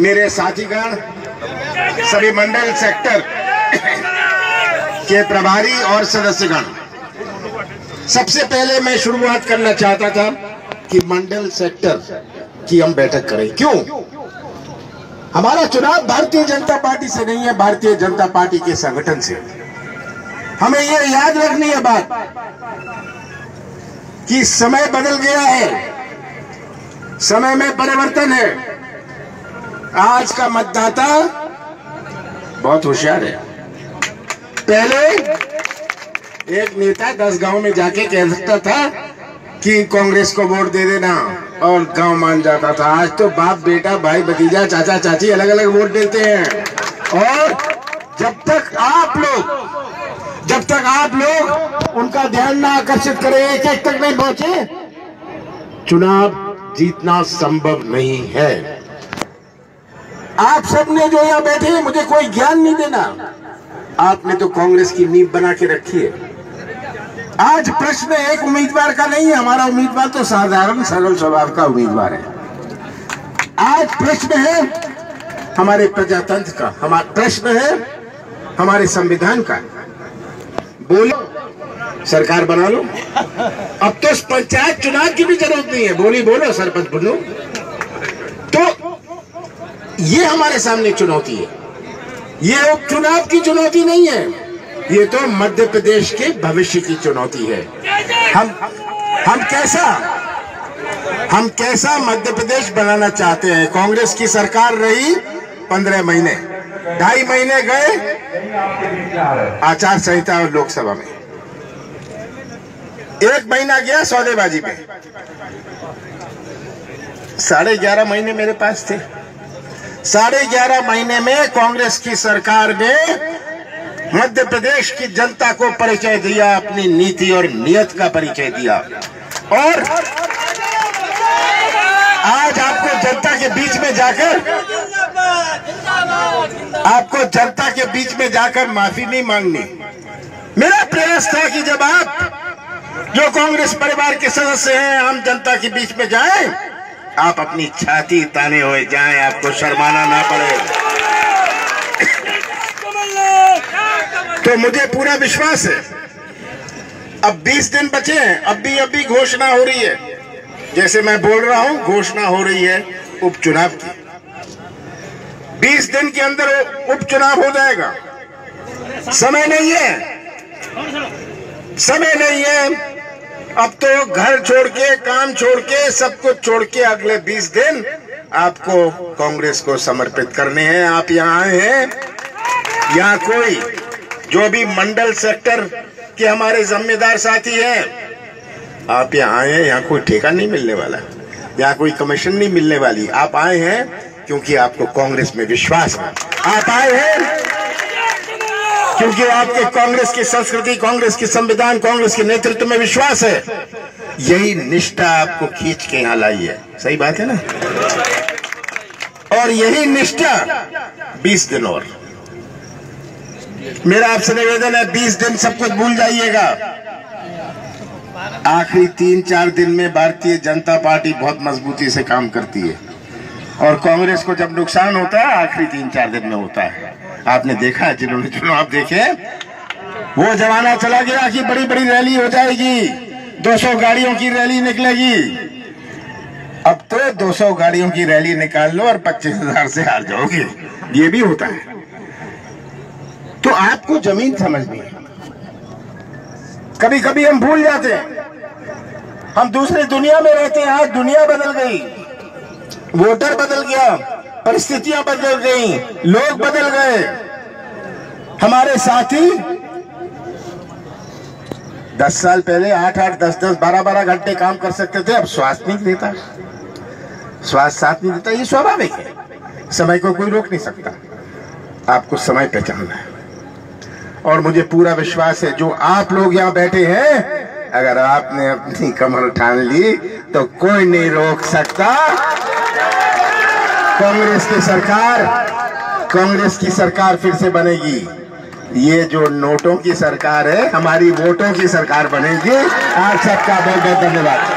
मेरे साथीगण, सभी मंडल सेक्टर के प्रभारी और सदस्यगण, सबसे पहले मैं शुरुआत करना चाहता था कि मंडल सेक्टर की हम बैठक करें। क्यों? हमारा चुनाव भारतीय जनता पार्टी से नहीं है, भारतीय जनता पार्टी के संगठन से। हमें यह याद रखनी है बात कि समय बदल गया है, समय में परिवर्तन है। आज का मतदाता बहुत होशियार है। पहले एक नेता 10 गांव में जाके कह सकता था कि कांग्रेस को वोट दे देना और गांव मान जाता था। आज तो बाप बेटा भाई भतीजा चाचा चाची अलग अलग वोट देते हैं। और जब तक आप लोग उनका ध्यान ना आकर्षित करें, एक तक नहीं पहुंचे, चुनाव जीतना संभव नहीं है। आप सबने जो यहाँ बैठे हैं, मुझे कोई ज्ञान नहीं देना, आपने तो कांग्रेस की नींव बना के रखी है। आज प्रश्न एक उम्मीदवार का नहीं है, हमारा उम्मीदवार तो साधारण सरल स्वभाव का उम्मीदवार है। आज प्रश्न है हमारे प्रजातंत्र का, हमारा प्रश्न है हमारे संविधान का। बोलो सरकार बना लो, अब तो पंचायत चुनाव की भी जरूरत नहीं है। बोलो सरपंच बनो। तो ये हमारे सामने चुनौती है। ये उपचुनाव की चुनौती नहीं है, ये तो मध्य प्रदेश के भविष्य की चुनौती है। हम कैसा मध्य प्रदेश बनाना चाहते हैं। कांग्रेस की सरकार रही 15 महीने, 2.5 महीने गए आचार संहिता और लोकसभा में, 1 महीना गया सौदेबाजी में। 11.5 महीने मेरे पास थे। 11.5 महीने में कांग्रेस की सरकार ने मध्य प्रदेश की जनता को परिचय दिया, अपनी नीति और नियत का परिचय दिया। और आज आपको जनता के बीच में जाकर माफी नहीं मांगनी। मेरा प्रयास था कि जब आप जो कांग्रेस परिवार के सदस्य हैं आम जनता के बीच में जाएं, आप अपनी छाती ताने हुए जाएं, आपको शर्माना ना पड़े। तो मुझे पूरा विश्वास है। अब 20 दिन बचे हैं, अभी घोषणा हो रही है, जैसे मैं बोल रहा हूं घोषणा हो रही है उपचुनाव की। 20 दिन के अंदर उपचुनाव हो जाएगा। समय नहीं है। अब तो घर छोड़ के, काम छोड़ के, सब कुछ छोड़ के अगले 20 दिन आपको कांग्रेस को समर्पित करने हैं। आप यहाँ आए हैं, यहाँ कोई जो भी मंडल सेक्टर के हमारे जिम्मेदार साथी हैं, आप यहाँ आए हैं, यहाँ कोई ठेका नहीं मिलने वाला, यहाँ कोई कमीशन नहीं मिलने वाली। आप आए हैं क्योंकि आपको कांग्रेस में विश्वास है। आप आए हैं क्योंकि आपके कांग्रेस की संस्कृति, कांग्रेस के संविधान, कांग्रेस के नेतृत्व में विश्वास है। यही निष्ठा आपको खींच के यहाँ लाई है। सही बात है ना? और यही निष्ठा 20 दिन और। मेरा आपसे निवेदन है, 20 दिन सब कुछ भूल जाइएगा। आखिरी 3-4 दिन में भारतीय जनता पार्टी बहुत मजबूती से काम करती है, और कांग्रेस को जब नुकसान होता है आखिरी 3-4 दिन में होता है। आपने देखा, जिन्होंने चुनाव देखे, वो जमाना चला गया कि बड़ी बड़ी रैली हो जाएगी, 200 गाड़ियों की रैली निकलेगी। अब तो 200 गाड़ियों की रैली निकाल लो और 25,000 से हार जाओगे, ये भी होता है। तो आपको जमीन समझनी है। कभी कभी हम भूल जाते हैं, हम दूसरी दुनिया में रहते हैं। आज दुनिया बदल गई, वोटर बदल गया, परिस्थितियां बदल गई, लोग बदल गए। हमारे साथी 10 साल पहले 8-8, 10-10, 12-12 घंटे काम कर सकते थे, अब स्वास्थ्य नहीं देता, स्वास्थ्य साथ नहीं देता। ये स्वाभाविक है, समय को कोई रोक नहीं सकता। आपको समय पहचानना है, और मुझे पूरा विश्वास है जो आप लोग यहाँ बैठे हैं, अगर आपने अपनी कमर ठान ली तो कोई नहीं रोक सकता। कांग्रेस की सरकार फिर से बनेगी। ये जो नोटों की सरकार है, हमारी वोटों की सरकार बनेगी। आप सबका बहुत बहुत धन्यवाद।